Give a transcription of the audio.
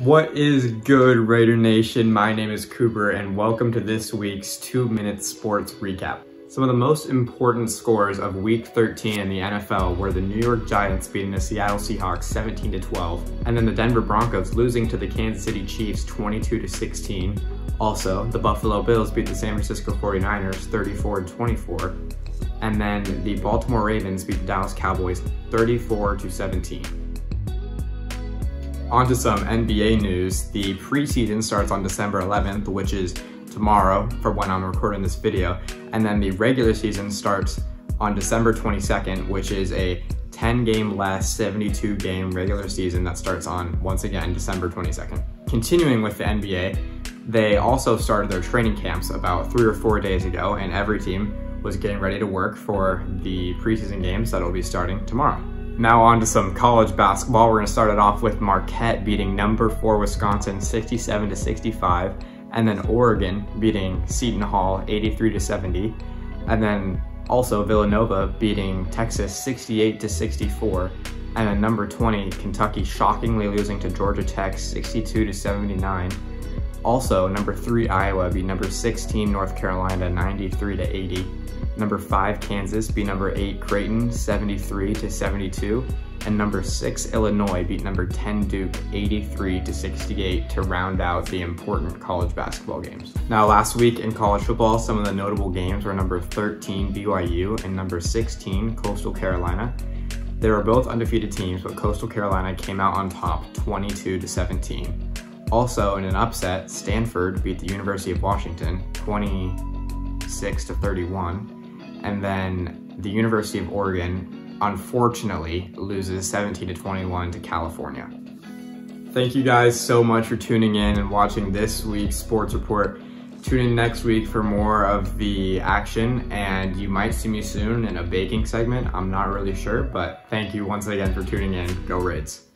What is good, Raider Nation? My name is Cooper and welcome to this week's 2-Minute Sports Recap. Some of the most important scores of Week 13 in the NFL were the New York Giants beating the Seattle Seahawks 17-12, and then the Denver Broncos losing to the Kansas City Chiefs 22-16. Also, the Buffalo Bills beat the San Francisco 49ers 34-24, and then the Baltimore Ravens beat the Dallas Cowboys 34-17. On to some NBA news. The preseason starts on December 11th, which is tomorrow for when I'm recording this video, and then the regular season starts on December 22nd, which is a 10-game less 72-game regular season that starts on, once again, December 22nd. Continuing with the NBA, they also started their training camps about 3 or 4 days ago, and every team was getting ready to work for the preseason games that will be starting tomorrow. Now on to some college basketball. We're gonna start it off with Marquette beating number 4 Wisconsin 67-65, and then Oregon beating Seton Hall 83-70, and then also Villanova beating Texas 68-64, and then number 20 Kentucky shockingly losing to Georgia Tech 62-79. Also number 3 Iowa beat number 16 North Carolina 93-80. Number 5 Kansas beat number 8 Creighton 73-72, and number 6 Illinois beat number 10 Duke 83-68 to round out the important college basketball games. Now last week in college football, some of the notable games were number 13 BYU and number 16 Coastal Carolina. They were both undefeated teams, but Coastal Carolina came out on top 22-17. Also in an upset, Stanford beat the University of Washington 26-31. And then the University of Oregon, unfortunately, loses 17-21 to California. Thank you guys so much for tuning in and watching this week's Sports Report. Tune in next week for more of the action, and you might see me soon in a baking segment. I'm not really sure, but thank you once again for tuning in. Go Raids.